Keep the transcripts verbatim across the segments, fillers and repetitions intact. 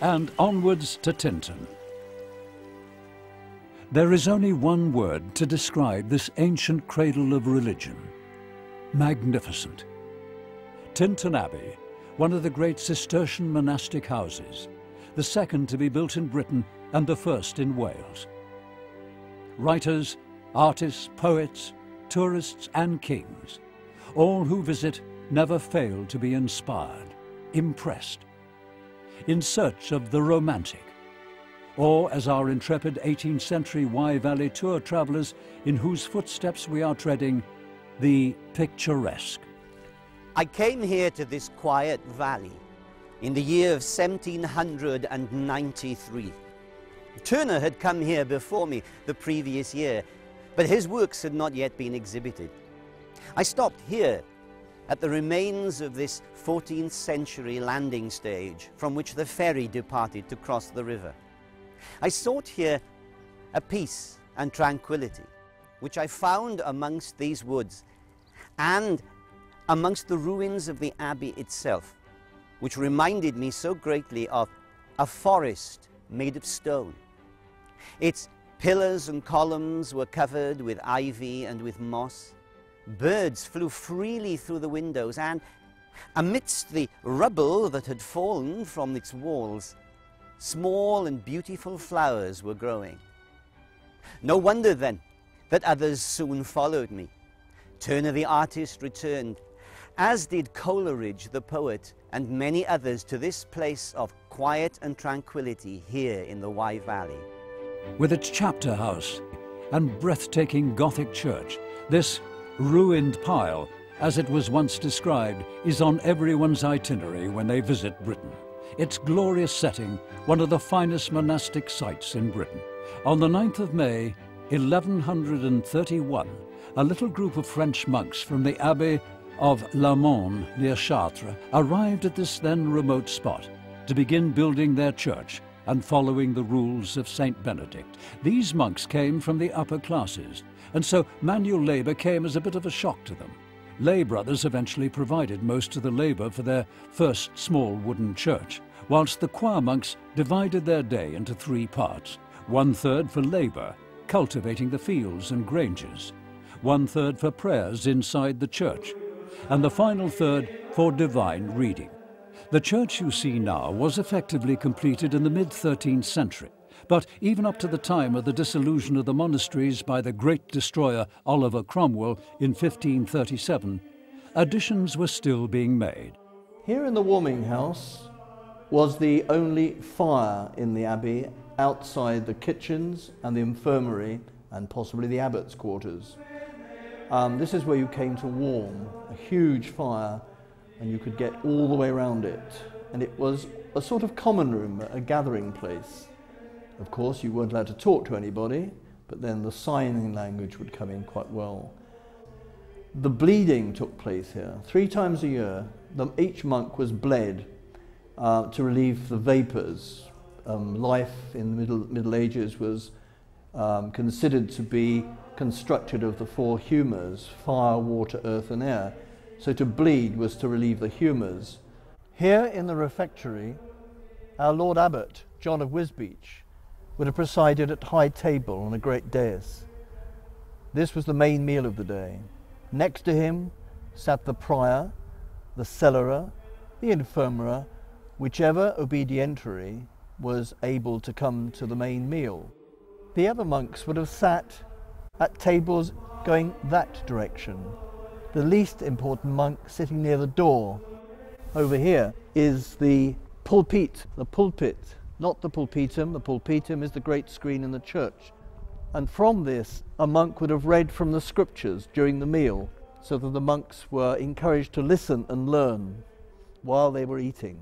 and onwards to Tintern. There is only one word to describe this ancient cradle of religion: magnificent. Tintern Abbey, one of the great Cistercian monastic houses, the second to be built in Britain and the first in Wales. Writers, artists, poets, tourists and kings, all who visit never fail to be inspired, impressed, in search of the romantic, or as our intrepid eighteenth century Wye Valley tour travellers in whose footsteps we are treading, the picturesque. I came here to this quiet valley in the year of seventeen hundred ninety-three. Turner had come here before me the previous year, but his works had not yet been exhibited. I stopped here at the remains of this fourteenth century landing stage from which the ferry departed to cross the river. I sought here a peace and tranquility, which I found amongst these woods and amongst the ruins of the abbey itself, which reminded me so greatly of a forest made of stone. Its pillars and columns were covered with ivy and with moss. Birds flew freely through the windows, and amidst the rubble that had fallen from its walls, small and beautiful flowers were growing. No wonder then that others soon followed me. Turner the artist returned, as did Coleridge the poet, and many others to this place of quiet and tranquility here in the Wye Valley. With its chapter house and breathtaking Gothic church, this ruined pile, as it was once described, is on everyone's itinerary when they visit Britain. Its glorious setting, one of the finest monastic sites in Britain. On the ninth of May, eleven hundred thirty-one, a little group of French monks from the Abbey of Laon near Chartres arrived at this then remote spot to begin building their church and following the rules of Saint Benedict. These monks came from the upper classes, and so manual labour came as a bit of a shock to them. Lay brothers eventually provided most of the labour for their first small wooden church, whilst the choir monks divided their day into three parts, one-third for labour, cultivating the fields and granges, one-third for prayers inside the church, and the final third for divine reading. The church you see now was effectively completed in the mid thirteenth century, but even up to the time of the dissolution of the monasteries by the great destroyer Oliver Cromwell in fifteen thirty-seven, additions were still being made. Here in the warming house was the only fire in the abbey outside the kitchens and the infirmary and possibly the abbot's quarters. Um, this is where you came to warm, a huge fire, and you could get all the way around it. And it was a sort of common room, a gathering place. Of course, you weren't allowed to talk to anybody, but then the signing language would come in quite well. The bleeding took place here. Three times a year, the, each monk was bled uh, to relieve the vapours. Um, life in the Middle, Middle Ages was um, considered to be constructed of the four humours: fire, water, earth and air. So to bleed was to relieve the humours. Here in the refectory, our Lord Abbot, John of Wisbech, would have presided at high table on a great dais. This was the main meal of the day. Next to him sat the prior, the cellarer, the infirmary, whichever obedientary was able to come to the main meal. The other monks would have sat at tables going that direction. The least important monk sitting near the door. Over here is the pulpit, the pulpit, not the pulpitum. The pulpitum is the great screen in the church. And from this, a monk would have read from the scriptures during the meal, so that the monks were encouraged to listen and learn while they were eating.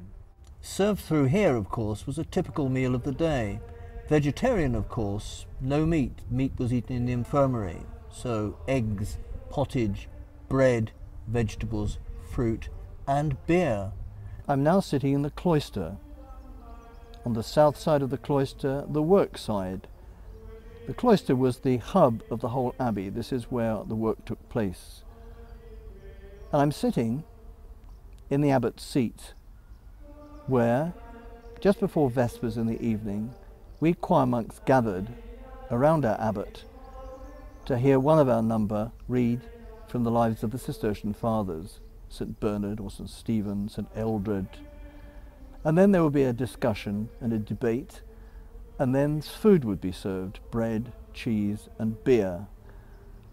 Served through here, of course, was a typical meal of the day. Vegetarian, of course, no meat. Meat was eaten in the infirmary, so eggs, pottage, bread, vegetables, fruit and beer. I'm now sitting in the cloister. On the south side of the cloister, the work side. The cloister was the hub of the whole abbey. This is where the work took place. And I'm sitting in the abbot's seat, where Just before Vespers in the evening, we choir monks gathered around our abbot to hear one of our number read from the lives of the Cistercian fathers, Saint Bernard or Saint Stephen, Saint Eldred. And then there would be a discussion and a debate, and then food would be served, bread, cheese and beer,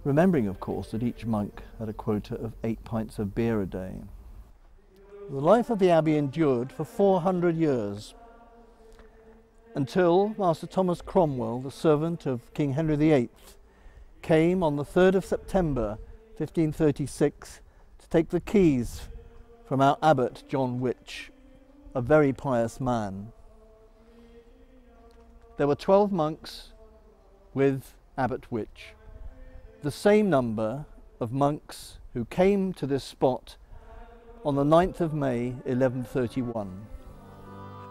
remembering of course that each monk had a quota of eight pints of beer a day. The life of the abbey endured for four hundred years, until Master Thomas Cromwell, the servant of King Henry the Eighth, came on the third of September fifteen thirty-six to take the keys from our abbot John Witch, a very pious man. There were twelve monks with Abbot Witch, the same number of monks who came to this spot on the ninth of May eleven thirty-one.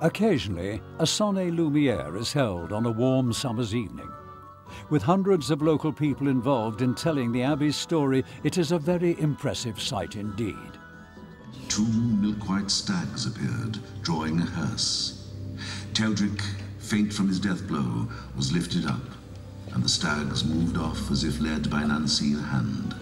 Occasionally, a Soirée Lumière is held on a warm summer's evening. With hundreds of local people involved in telling the abbey's story, it is a very impressive sight indeed. Two milk-white stags appeared, drawing a hearse. Teldrick, faint from his death blow, was lifted up, and the stags moved off as if led by an unseen hand.